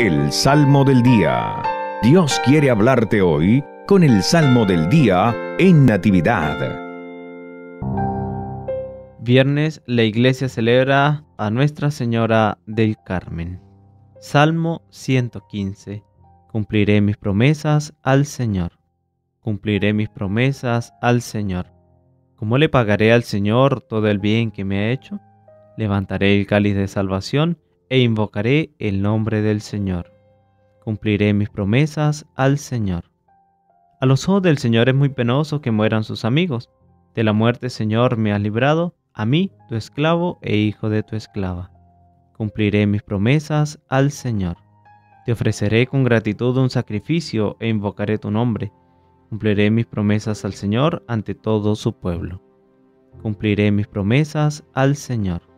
El Salmo del Día. Dios quiere hablarte hoy con el Salmo del Día en Natividad. Viernes, la iglesia celebra a Nuestra Señora del Carmen. Salmo 115. Cumpliré mis promesas al Señor. Cumpliré mis promesas al Señor. ¿Cómo le pagaré al Señor todo el bien que me ha hecho? Levantaré el cáliz de salvación e invocaré el nombre del Señor. Cumpliré mis promesas al Señor. A los ojos del Señor es muy penoso que mueran sus amigos. De la muerte, Señor, me has librado, a mí, tu esclavo e hijo de tu esclava. Cumpliré mis promesas al Señor. Te ofreceré con gratitud un sacrificio e invocaré tu nombre. Cumpliré mis promesas al Señor ante todo su pueblo. Cumpliré mis promesas al Señor.